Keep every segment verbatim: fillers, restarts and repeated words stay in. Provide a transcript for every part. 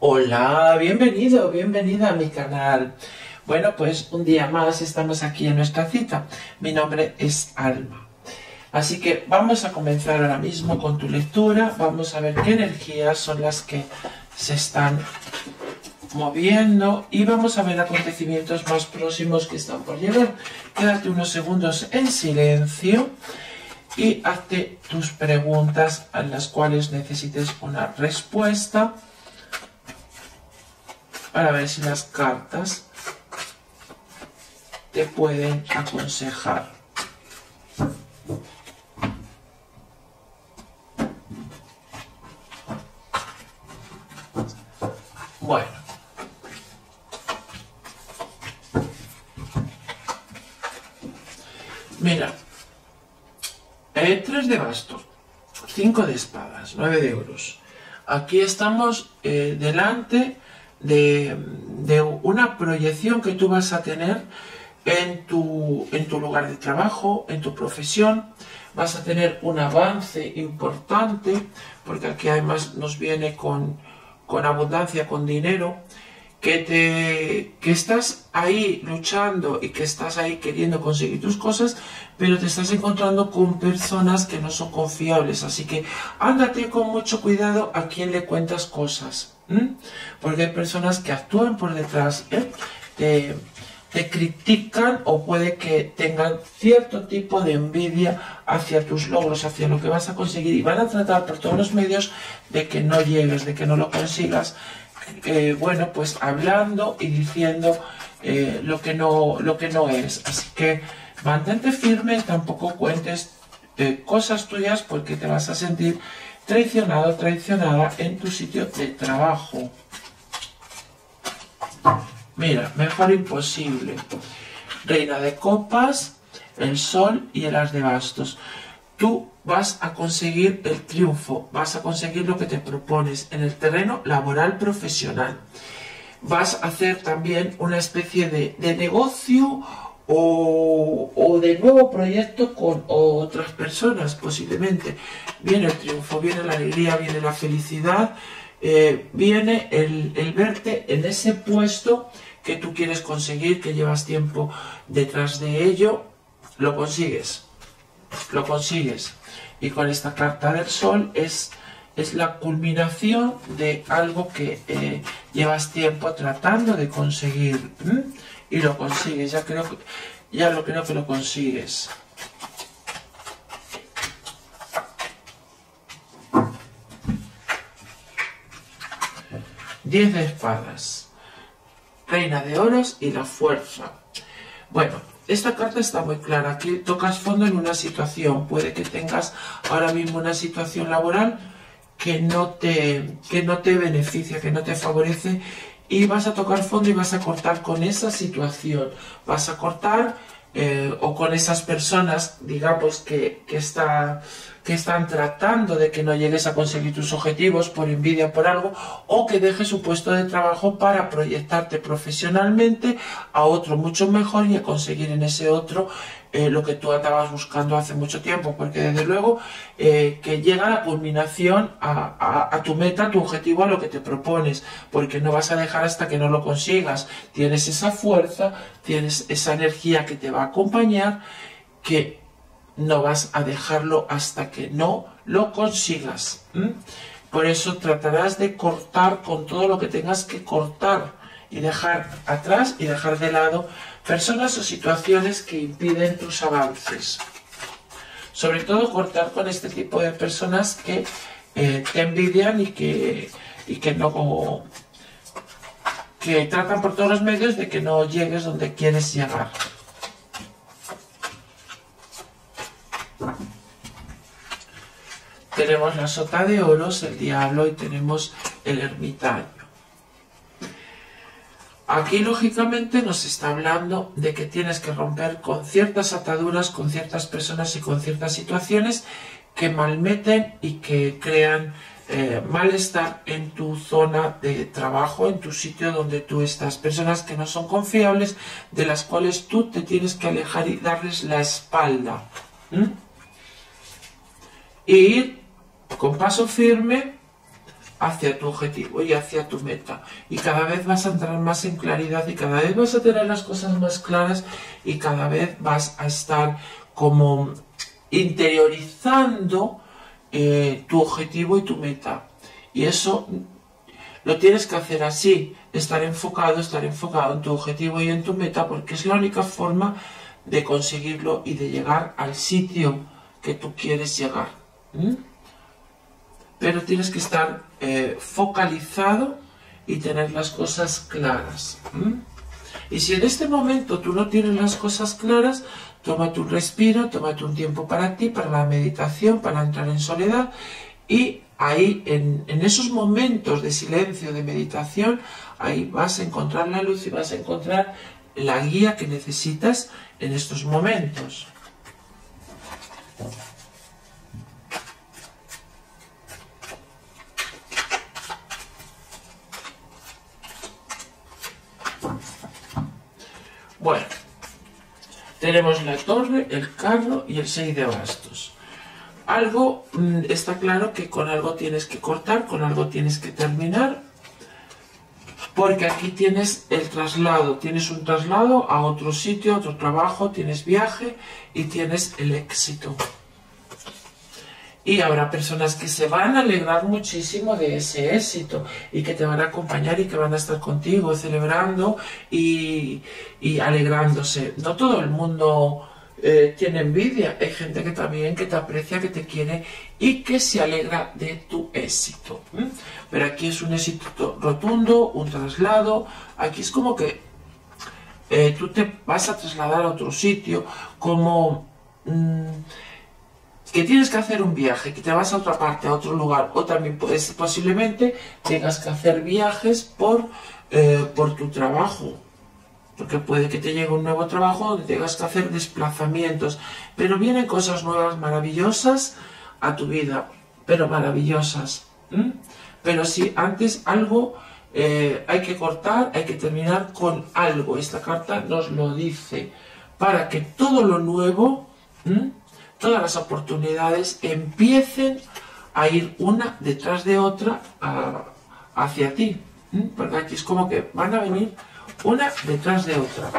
Hola, bienvenido, bienvenida a mi canal. Bueno, pues un día más estamos aquí en nuestra cita. Mi nombre es Alma. Así que vamos a comenzar ahora mismo con tu lectura. Vamos a ver qué energías son las que se están moviendo y vamos a ver acontecimientos más próximos que están por llegar. Quédate unos segundos en silencio y hazte tus preguntas a las cuales necesites una respuesta para ver si las cartas te pueden aconsejar. Bueno, mira, eh, tres de bastos, cinco de espadas, nueve de euros. Aquí estamos eh, delante de, de una proyección que tú vas a tener en tu, en tu lugar de trabajo, en tu profesión. Vas a tener un avance importante, porque aquí además nos viene con, con abundancia, con dinero, que, te, que estás ahí luchando y que estás ahí queriendo conseguir tus cosas, pero te estás encontrando con personas que no son confiables. Así que ándate con mucho cuidado a quién le cuentas cosas, ¿eh? Porque hay personas que actúan por detrás, ¿eh? Te, te critican o puede que tengan cierto tipo de envidia hacia tus logros, hacia lo que vas a conseguir, y van a tratar por todos los medios de que no llegues, de que no lo consigas, eh, bueno, pues hablando y diciendo eh, lo que no, lo que no es. Así que mantente firme, tampoco cuentes eh, cosas tuyas porque te vas a sentir traicionado, traicionada en tu sitio de trabajo. Mira, mejor imposible. Reina de copas, el sol y el as de bastos. Tú vas a conseguir el triunfo, vas a conseguir lo que te propones en el terreno laboral profesional. Vas a hacer también una especie de, de negocio o, o de nuevo proyecto con otras personas, posiblemente. Viene el triunfo, viene la alegría, viene la felicidad. Eh, viene el, el verte en ese puesto que tú quieres conseguir, que llevas tiempo detrás de ello, lo consigues, lo consigues. Y con esta carta del sol es, es la culminación de algo que eh, llevas tiempo tratando de conseguir, ¿eh? Y lo consigues, ya creo, ya lo creo que lo consigues. diez de espadas, reina de oros y la fuerza. Bueno, esta carta está muy clara. Aquí tocas fondo en una situación. Puede que tengas ahora mismo una situación laboral que no te, que no te beneficia, que no te favorece. Y vas a tocar fondo y vas a cortar con esa situación. Vas a cortar eh, o con esas personas, digamos, que, que está... que están tratando de que no llegues a conseguir tus objetivos por envidia, por algo, o que dejes su puesto de trabajo para proyectarte profesionalmente a otro mucho mejor y a conseguir en ese otro eh, lo que tú andabas buscando hace mucho tiempo, porque desde luego eh, que llega la culminación a, a, a tu meta, a tu objetivo, a lo que te propones, porque no vas a dejar hasta que no lo consigas. Tienes esa fuerza, tienes esa energía que te va a acompañar, que no vas a dejarlo hasta que no lo consigas. ¿Mm? Por eso tratarás de cortar con todo lo que tengas que cortar y dejar atrás y dejar de lado personas o situaciones que impiden tus avances. Sobre todo cortar con este tipo de personas que eh, te envidian y que, y que no como, que tratan por todos los medios de que no llegues donde quieres llegar. Tenemos la sota de oros, el diablo y tenemos el ermitaño. Aquí lógicamente nos está hablando de que tienes que romper con ciertas ataduras, con ciertas personas y con ciertas situaciones que malmeten y que crean eh, malestar en tu zona de trabajo, en tu sitio donde tú estás. Personas que no son confiables, de las cuales tú te tienes que alejar y darles la espalda. ¿Mm? Y ir con paso firme hacia tu objetivo y hacia tu meta. Y cada vez vas a entrar más en claridad y cada vez vas a tener las cosas más claras y cada vez vas a estar como interiorizando eh, tu objetivo y tu meta. Y eso lo tienes que hacer así, estar enfocado, estar enfocado en tu objetivo y en tu meta, porque es la única forma de conseguirlo y de llegar al sitio que tú quieres llegar. ¿Mm? Pero tienes que estar eh, focalizado y tener las cosas claras. ¿Mm? Y si en este momento tú no tienes las cosas claras, tómate un respiro, tómate un tiempo para ti, para la meditación, para entrar en soledad, y ahí, en, en esos momentos de silencio, de meditación, ahí vas a encontrar la luz y vas a encontrar la guía que necesitas en estos momentos. Bueno, tenemos la torre, el carro y el seis de bastos. Algo, está claro que con algo tienes que cortar, con algo tienes que terminar, porque aquí tienes el traslado, tienes un traslado a otro sitio, a otro trabajo, tienes viaje y tienes el éxito. Y habrá personas que se van a alegrar muchísimo de ese éxito y que te van a acompañar y que van a estar contigo celebrando y, y alegrándose. No todo el mundo eh, tiene envidia, hay gente que también que te aprecia, que te quiere y que se alegra de tu éxito. ¿Mm? Pero aquí es un éxito rotundo, un traslado, aquí es como que eh, tú te vas a trasladar a otro sitio, como... Mmm, que tienes que hacer un viaje, que te vas a otra parte, a otro lugar, o también puedes, posiblemente tengas que hacer viajes por, eh, por tu trabajo, porque puede que te llegue un nuevo trabajo donde tengas que hacer desplazamientos, pero vienen cosas nuevas maravillosas a tu vida, pero maravillosas. ¿Mm? Pero si antes algo eh, hay que cortar, hay que terminar con algo, esta carta nos lo dice, para que todo lo nuevo... ¿Mm? Todas las oportunidades empiecen a ir una detrás de otra a, hacia ti. ¿Mm? Porque aquí es como que van a venir una detrás de otra.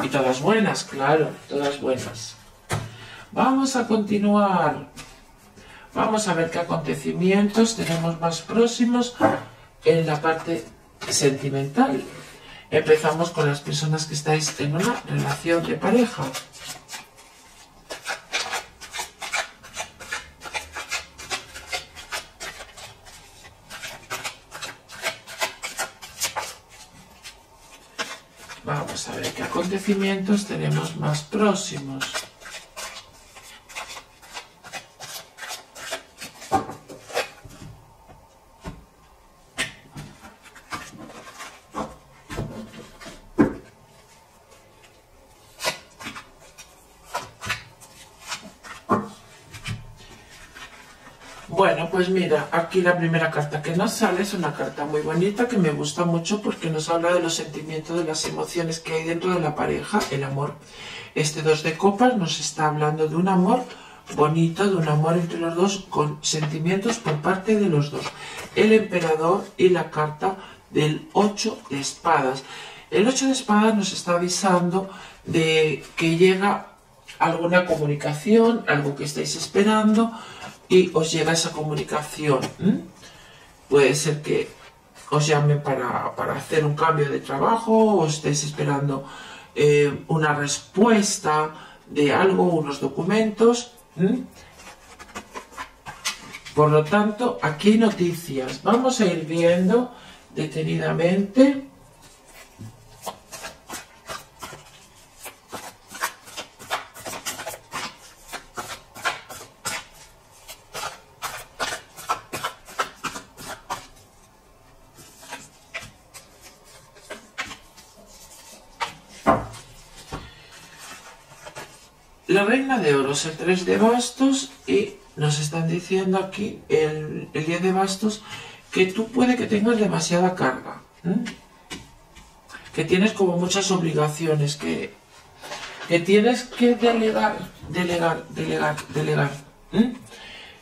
Y todas buenas, claro, todas buenas. Vamos a continuar. Vamos a ver qué acontecimientos tenemos más próximos en la parte sentimental. Empezamos con las personas que estáis en una relación de pareja. Vamos a ver qué acontecimientos tenemos más próximos. Bueno, pues mira, aquí la primera carta que nos sale es una carta muy bonita que me gusta mucho porque nos habla de los sentimientos, de las emociones que hay dentro de la pareja, el amor. Este dos de copas nos está hablando de un amor bonito, de un amor entre los dos, con sentimientos por parte de los dos. El emperador y la carta del ocho de espadas. El ocho de espadas nos está avisando de que llega alguna comunicación, algo que estáis esperando, y os llega esa comunicación. ¿Mm? Puede ser que os llamen para, para hacer un cambio de trabajo, o estéis esperando eh, una respuesta de algo, unos documentos. ¿Mm? Por lo tanto, aquí hay noticias. Vamos a ir viendo detenidamente. La reina de oros, el tres de bastos, y nos están diciendo aquí el, el diez de bastos que tú puede que tengas demasiada carga, ¿eh? Que tienes como muchas obligaciones, que, que tienes que delegar, delegar, delegar, delegar, ¿eh?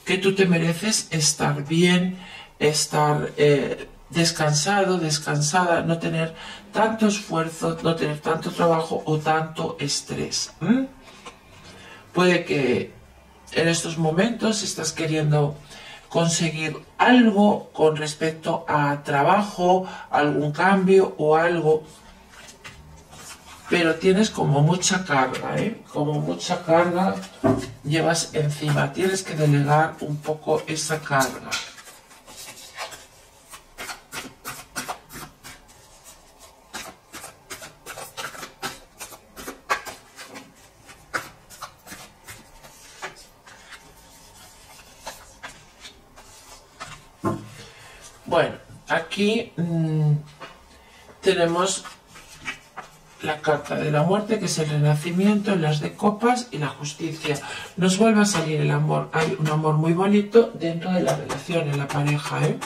Que tú te mereces estar bien, estar eh, descansado, descansada, no tener tanto esfuerzo, no tener tanto trabajo o tanto estrés. ¿Mm? Puede que en estos momentos estás queriendo conseguir algo con respecto a trabajo, algún cambio o algo, pero tienes como mucha carga, ¿eh? Como mucha carga llevas encima. Tienes que delegar un poco esa carga. Bueno, aquí mmm, tenemos la carta de la muerte, que es el renacimiento, las de copas y la justicia. Nos vuelve a salir el amor. Hay un amor muy bonito dentro de la relación, en la pareja, ¿eh?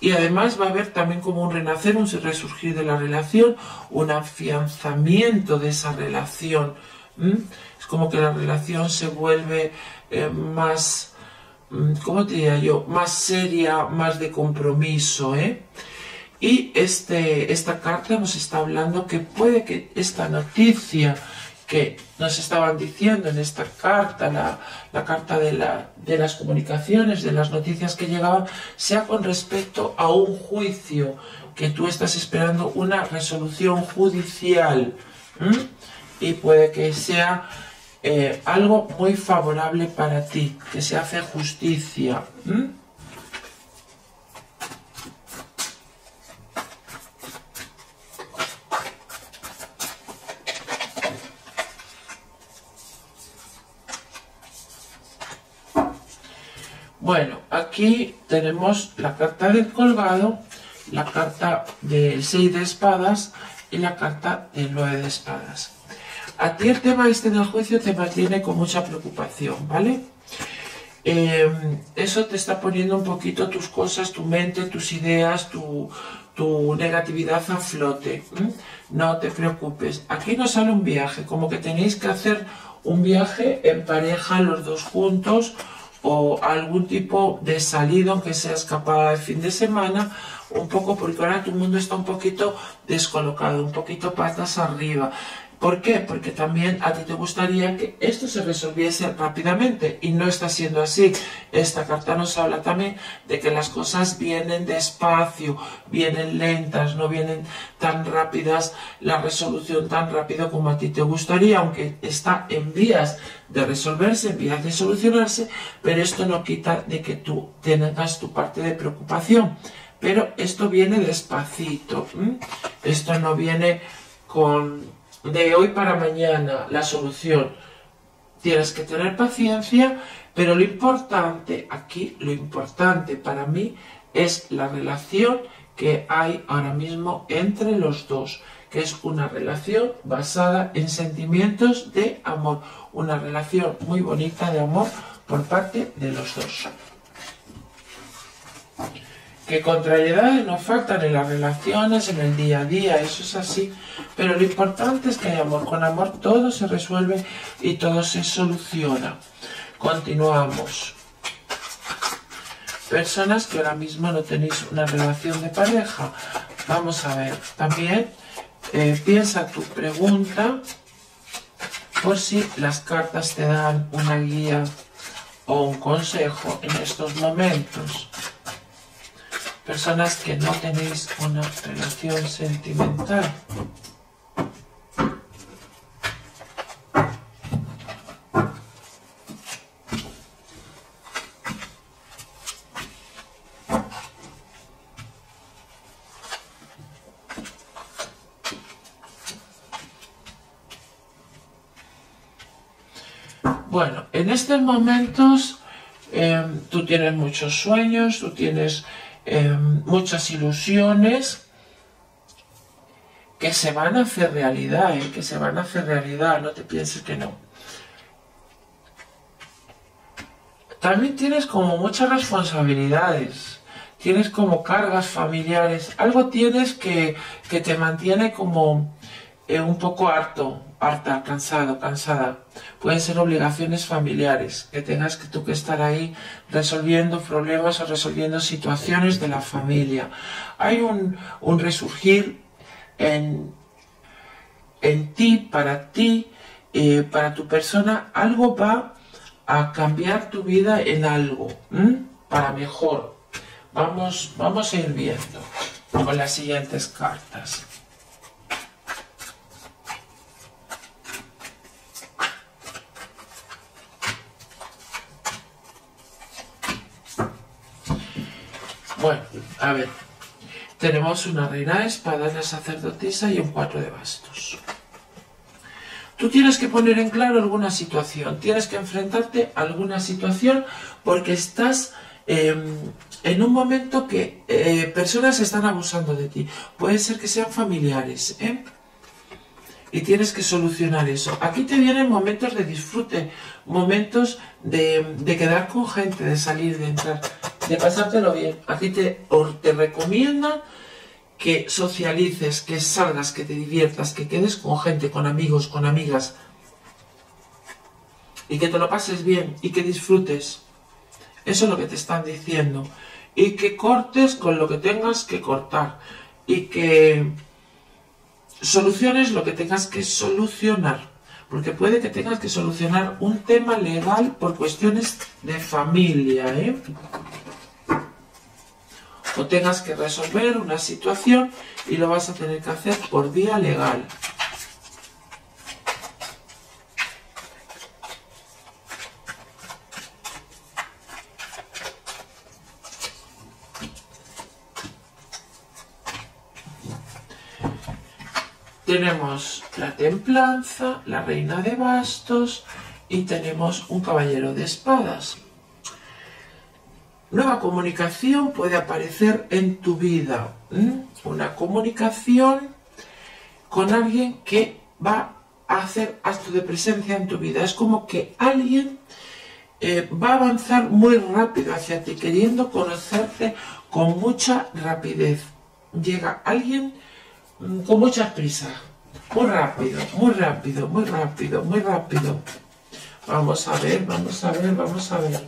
Y además va a haber también como un renacer, un resurgir de la relación, un afianzamiento de esa relación. ¿Mm? Es como que la relación se vuelve eh, más... ¿Cómo te diría yo? Más seria, más de compromiso, ¿eh? Y este, esta carta nos está hablando que puede que esta noticia que nos estaban diciendo en esta carta, la, la carta de, la, de las comunicaciones, de las noticias que llegaban, sea con respecto a un juicio, que tú estás esperando una resolución judicial, ¿eh? Y puede que sea... Eh, algo muy favorable para ti, que se hace justicia. ¿Mm? Bueno, aquí tenemos la carta del colgado, la carta del seis de espadas y la carta del nueve de espadas. A ti el tema este del juicio te mantiene con mucha preocupación, ¿vale? Eh, eso te está poniendo un poquito tus cosas, tu mente, tus ideas, tu, tu negatividad a flote. ¿Mm? No te preocupes. Aquí nos sale un viaje, como que tenéis que hacer un viaje en pareja, los dos juntos, o algún tipo de salida, aunque sea escapada el fin de semana, un poco, porque ahora tu mundo está un poquito descolocado, un poquito patas arriba. ¿Por qué? Porque también a ti te gustaría que esto se resolviese rápidamente y no está siendo así. Esta carta nos habla también de que las cosas vienen despacio, vienen lentas, no vienen tan rápidas, la resolución tan rápido como a ti te gustaría, aunque está en vías de resolverse, en vías de solucionarse, pero esto no quita de que tú tengas tu parte de preocupación. Pero esto viene despacito, ¿eh? Esto no viene con... de hoy para mañana la solución. Tienes que tener paciencia, pero lo importante, aquí lo importante para mí es la relación que hay ahora mismo entre los dos, que es una relación basada en sentimientos de amor, una relación muy bonita de amor por parte de los dos. Que contrariedades no faltan en las relaciones, en el día a día, eso es así. Pero lo importante es que hay amor. Con amor todo se resuelve y todo se soluciona. Continuamos. Personas que ahora mismo no tenéis una relación de pareja. Vamos a ver, también eh, piensa tu pregunta por si las cartas te dan una guía o un consejo en estos momentos. Personas que no tenéis una relación sentimental. Bueno, en estos momentos eh, tú tienes muchos sueños, tú tienes... Eh, muchas ilusiones que se van a hacer realidad, ¿eh? que se van a hacer realidad, no te pienses que no. También tienes como muchas responsabilidades, tienes como cargas familiares, algo tienes que, que te mantiene como eh, un poco harto, harta, cansado, cansada. Pueden ser obligaciones familiares, que tengas que tú que estar ahí resolviendo problemas o resolviendo situaciones de la familia. Hay un, un resurgir en, en ti, para ti, eh, para tu persona. Algo va a cambiar tu vida en algo, ¿m? Para mejor. Vamos, vamos a ir viendo con las siguientes cartas. Bueno, a ver, tenemos una reina de espadas, una sacerdotisa y un cuatro de bastos. Tú tienes que poner en claro alguna situación, tienes que enfrentarte a alguna situación porque estás eh, en un momento que eh, personas están abusando de ti. Puede ser que sean familiares, ¿eh? Y tienes que solucionar eso. Aquí te vienen momentos de disfrute, momentos de, de quedar con gente, de salir, de entrar, de pasártelo bien. Aquí te, te recomiendan que socialices, que salgas, que te diviertas, que quedes con gente, con amigos, con amigas, y que te lo pases bien y que disfrutes. Eso es lo que te están diciendo. Y que cortes con lo que tengas que cortar y que soluciones lo que tengas que solucionar. Porque puede que tengas que solucionar un tema legal por cuestiones de familia, ¿eh? O tengas que resolver una situación y lo vas a tener que hacer por vía legal. Tenemos la templanza, la reina de bastos y tenemos un caballero de espadas. Nueva comunicación puede aparecer en tu vida. ¿Mm? Una comunicación con alguien que va a hacer acto de presencia en tu vida. Es como que alguien eh, va a avanzar muy rápido hacia ti, queriendo conocerte con mucha rapidez. Llega alguien mm, con mucha prisa. Muy rápido, muy rápido, muy rápido, muy rápido. Vamos a ver, vamos a ver, vamos a ver.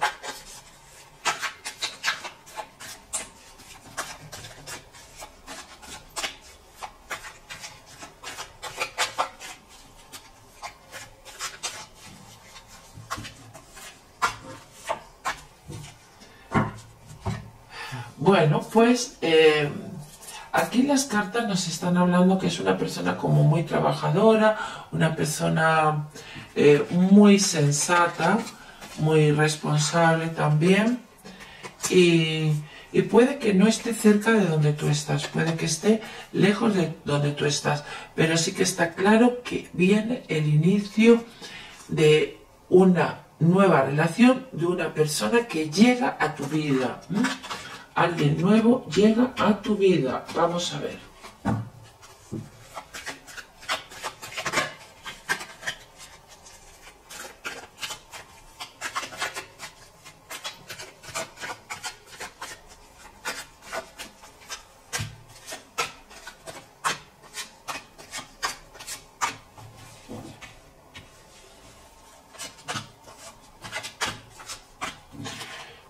Bueno, pues eh, aquí las cartas nos están hablando que es una persona como muy trabajadora, una persona eh, muy sensata, muy responsable también, y, y puede que no esté cerca de donde tú estás, puede que esté lejos de donde tú estás, pero sí que está claro que viene el inicio de una nueva relación, de una persona que llega a tu vida, ¿eh? Alguien nuevo llega a tu vida. Vamos a ver.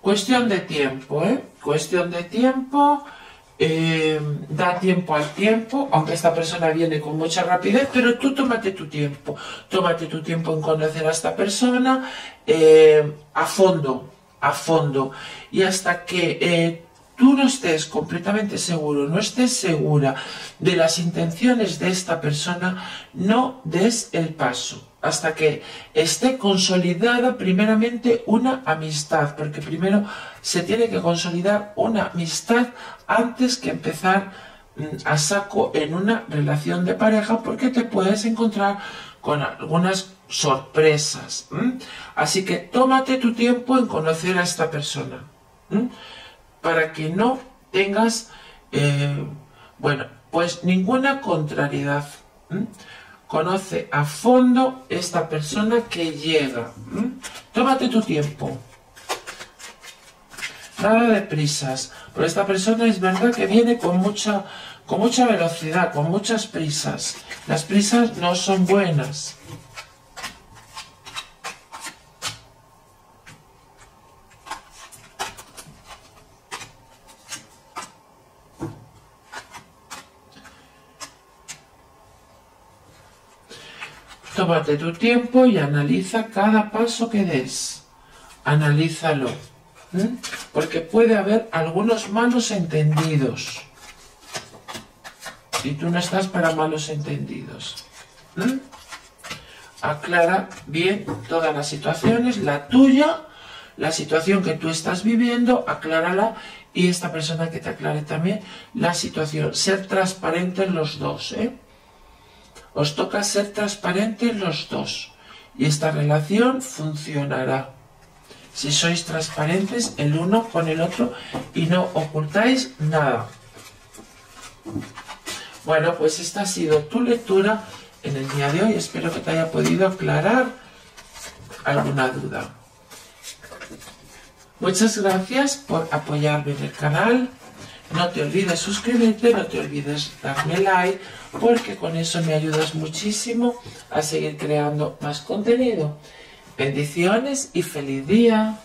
Cuestión de tiempo, ¿eh? Cuestión de tiempo, eh, da tiempo al tiempo, aunque esta persona viene con mucha rapidez, pero tú tómate tu tiempo, tómate tu tiempo en conocer a esta persona eh, a fondo, a fondo, y hasta que eh, tú no estés completamente seguro, no estés segura de las intenciones de esta persona, no des el paso. Hasta que esté consolidada primeramente una amistad, porque primero se tiene que consolidar una amistad antes que empezar a saco en una relación de pareja, porque te puedes encontrar con algunas sorpresas. ¿M? Así que tómate tu tiempo en conocer a esta persona, ¿m? Para que no tengas, eh, bueno, pues ninguna contrariedad, ¿m? Conoce a fondo esta persona que llega. ¿Mm? Tómate tu tiempo. Nada de prisas. Pero esta persona es verdad que viene con mucha, con mucha velocidad, con muchas prisas. Las prisas no son buenas. Tómate tu tiempo y analiza cada paso que des. Analízalo. ¿Mm? Porque puede haber algunos malos entendidos. Y tú no estás para malos entendidos. ¿Mm? Aclara bien todas las situaciones, la tuya, la situación que tú estás viviendo, aclárala. Y esta persona que te aclare también la situación. Ser transparentes los dos, ¿eh? Os toca ser transparentes los dos y esta relación funcionará. Si sois transparentes el uno con el otro y no ocultáis nada. Bueno, pues esta ha sido tu lectura en el día de hoy. Espero que te haya podido aclarar alguna duda. Muchas gracias por apoyarme en el canal. No te olvides suscribirte, no te olvides darme like, porque con eso me ayudas muchísimo a seguir creando más contenido. Bendiciones y feliz día.